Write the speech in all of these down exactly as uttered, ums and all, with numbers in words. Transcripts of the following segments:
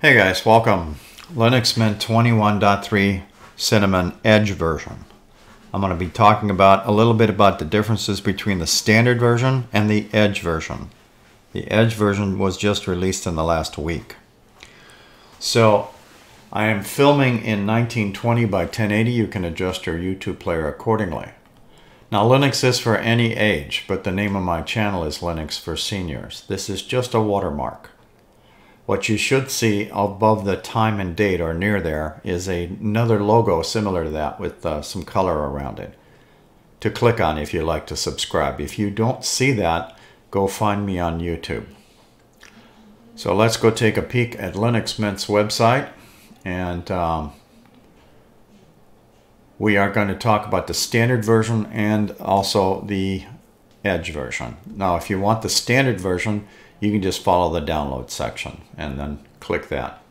Hey guys, welcome. Linux Mint twenty-one point three Cinnamon Edge version. I'm going to be talking about a little bit about the differences between the standard version and the Edge version. The Edge version was just released in the last week. So I am filming in nineteen twenty by ten eighty. You can adjust your YouTube player accordingly. Now Linux is for any age, but the name of my channel is Linux for Seniors. This is just a watermark. What you should see above the time and date or near there is a, another logo similar to that with uh, some color around it to click on if you like to subscribe. If you don't see that, go find me on YouTube. So let's go take a peek at Linux Mint's website, and um, we are going to talk about the standard version and also the Edge version. Now if you want the standard version, you can just follow the download section and then click that.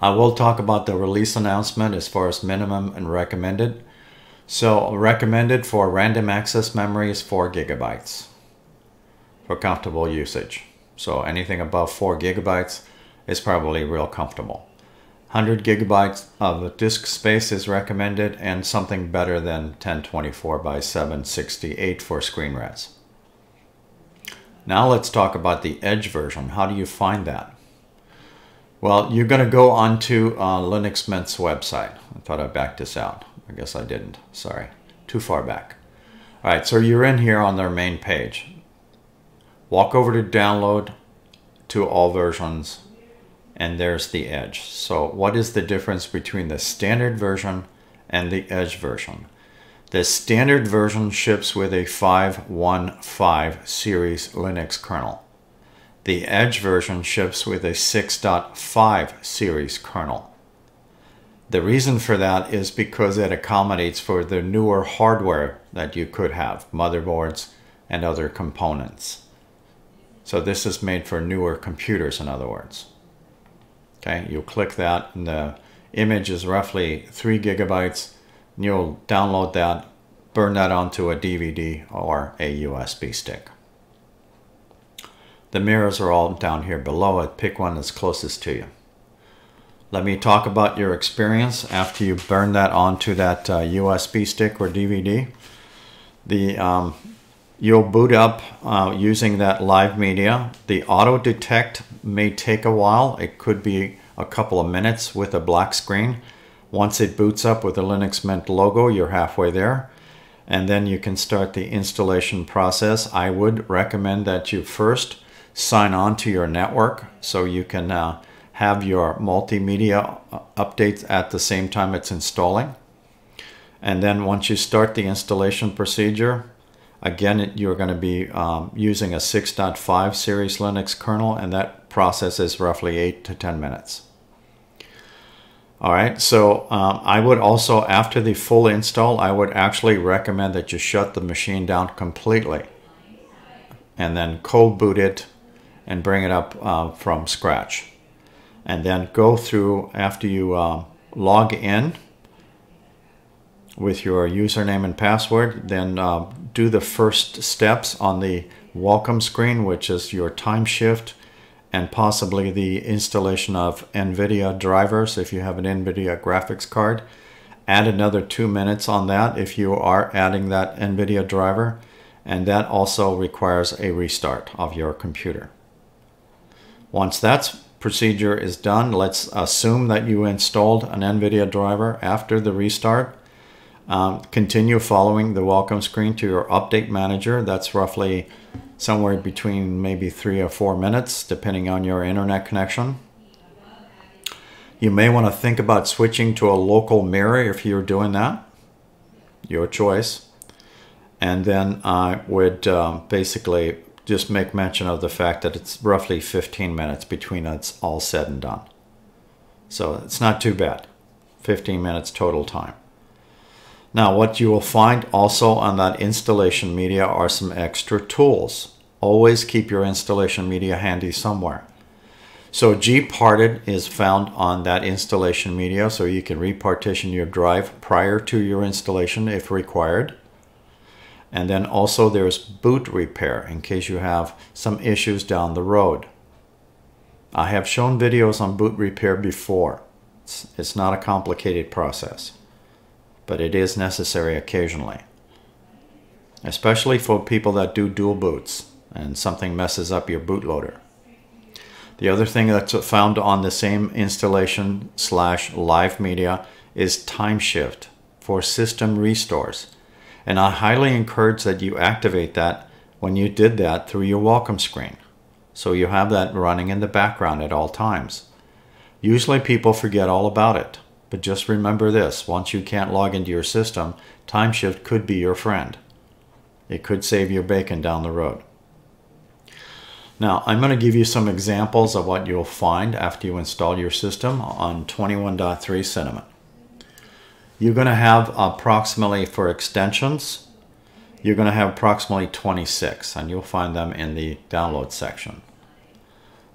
I will talk about the release announcement as far as minimum and recommended. So recommended for random access memory is four gigabytes for comfortable usage. So anything above four gigabytes is probably real comfortable. one hundred gigabytes of disk space is recommended, and something better than ten twenty-four by seven sixty-eight for screen res. Now let's talk about the Edge version. How do you find that? Well, you're going to go onto uh, Linux Mint's website. I thought I backed this out. I guess I didn't. Sorry. Too far back. All right, so you're in here on their main page. Walk over to download to all versions, and there's the Edge. So what is the difference between the standard version and the Edge version? The standard version ships with a five one five series Linux kernel. The Edge version ships with a six point five series kernel. The reason for that is because it accommodates for the newer hardware that you could have, motherboards and other components. So this is made for newer computers, in other words. Okay, you'll click that, and the image is roughly three gigabytes. You'll download that, burn that onto a D V D or a U S B stick. The mirrors are all down here below it. Pick one that's closest to you. Let me talk about your experience after you burn that onto that uh, U S B stick or D V D. The, um, you'll boot up uh, using that live media. The auto detect may take a while. It could be a couple of minutes with a black screen. Once it boots up with the Linux Mint logo, you're halfway there, and then you can start the installation process. I would recommend that you first sign on to your network so you can uh, have your multimedia updates at the same time it's installing. And then once you start the installation procedure, again, you're going to be um, using a six point five series Linux kernel, and that process is roughly eight to ten minutes. All right, so um, I would also, after the full install, I would actually recommend that you shut the machine down completely and then cold boot it and bring it up uh, from scratch. And then go through, after you uh, log in with your username and password, then uh, do the first steps on the welcome screen, which is your TimeShift and possibly the installation of NVIDIA drivers if you have an NVIDIA graphics card. Add another two minutes on that if you are adding that NVIDIA driver, and that also requires a restart of your computer. Once that procedure is done, let's assume that you installed an NVIDIA driver after the restart. Um, continue following the welcome screen to your update manager. That's roughly somewhere between maybe three or four minutes, depending on your internet connection. You may want to think about switching to a local mirror if you're doing that, your choice. And then I would uh, basically just make mention of the fact that it's roughly fifteen minutes between it's all said and done. So it's not too bad, fifteen minutes total time. Now what you will find also on that installation media are some extra tools. Always keep your installation media handy somewhere. So GParted is found on that installation media, so you can repartition your drive prior to your installation if required. And then also there's boot repair in case you have some issues down the road. I have shown videos on boot repair before. It's, it's not a complicated process, but it is necessary occasionally, especially for people that do dual boots and something messes up your bootloader. The other thing that's found on the same installation slash live media is TimeShift for system restores. And I highly encourage that you activate that when you did that through your welcome screen, so you have that running in the background at all times. Usually people forget all about it, but just remember this: once you can't log into your system, TimeShift could be your friend. It could save your bacon down the road. Now, I'm going to give you some examples of what you'll find after you install your system on twenty-one point three Cinnamon. You're going to have approximately, for extensions, you're going to have approximately twenty-six, and you'll find them in the download section.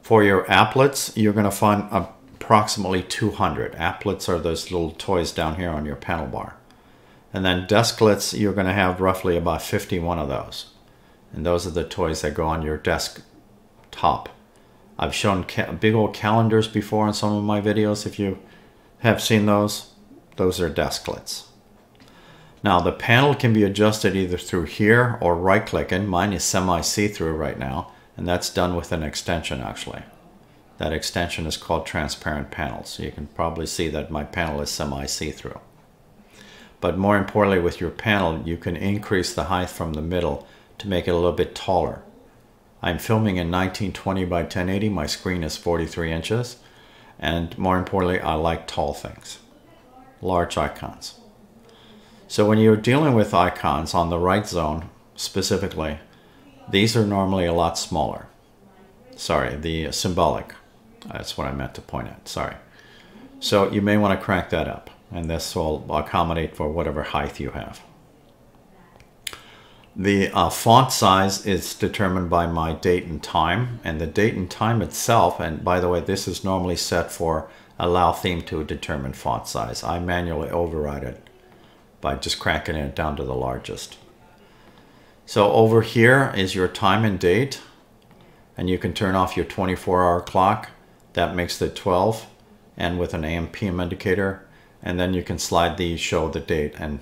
For your applets, you're going to find approximately two hundred. Applets are those little toys down here on your panel bar. And then desklets, you're going to have roughly about fifty-one of those. And those are the toys that go on your desk top. I've shown big old calendars before in some of my videos. If you have seen those, those are desklets. Now the panel can be adjusted either through here or right clicking. Mine is semi see-through right now, and that's done with an extension actually. That extension is called transparent panel. So you can probably see that my panel is semi see-through. But more importantly, with your panel, you can increase the height from the middle to make it a little bit taller. I'm filming in nineteen twenty by ten eighty. My screen is forty-three inches. And more importantly, I like tall things, large icons. So when you're dealing with icons on the right zone specifically, these are normally a lot smaller. Sorry, the symbolic. That's what I meant to point at, sorry. So you may want to crank that up, and this will accommodate for whatever height you have. The uh, font size is determined by my date and time, and the date and time itself, and by the way, this is normally set for allow theme to determine font size. I manually override it by just cracking it down to the largest. So over here is your time and date, and you can turn off your twenty-four hour clock. That makes the twelve, and with an A M P M indicator, and then you can slide the show the date and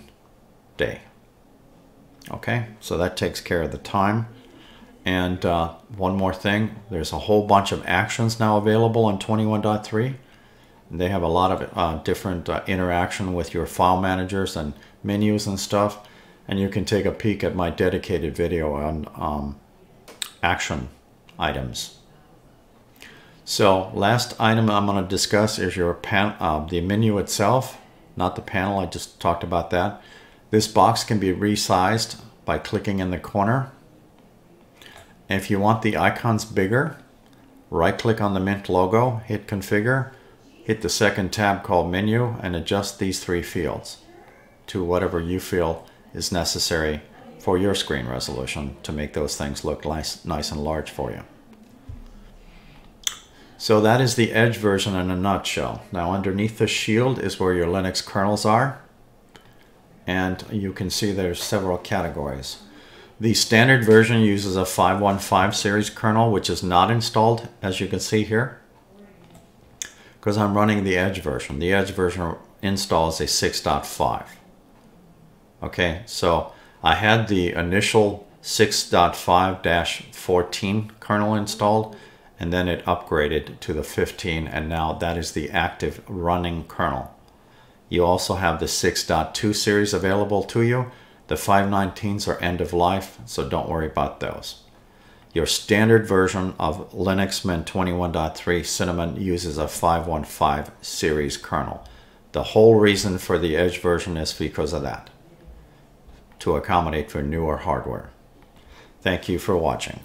day. Okay, so that takes care of the time. And uh, one more thing, there's a whole bunch of actions now available on twenty-one point three. They have a lot of uh, different uh, interaction with your file managers and menus and stuff. And you can take a peek at my dedicated video on um, action items. So last item I'm going to discuss is your pan uh, the menu itself, not the panel. I just talked about that. This box can be resized by clicking in the corner. If you want the icons bigger, right click on the Mint logo, hit configure, hit the second tab called menu, and adjust these three fields to whatever you feel is necessary for your screen resolution to make those things look nice, nice and large for you. So that is the Edge version in a nutshell. Now underneath the shield is where your Linux kernels are. And you can see there's several categories. The standard version uses a five one five series kernel, which is not installed, as you can see here, because I'm running the Edge version. The Edge version installs a six point five. Okay, so I had the initial six point five dash fourteen kernel installed, and then it upgraded to the fifteen, and now that is the active running kernel. You also have the six point two series available to you. The five nineteens are end of life, so don't worry about those. Your standard version of Linux Mint twenty-one point three Cinnamon uses a five one five series kernel. The whole reason for the Edge version is because of that, to accommodate for newer hardware. Thank you for watching.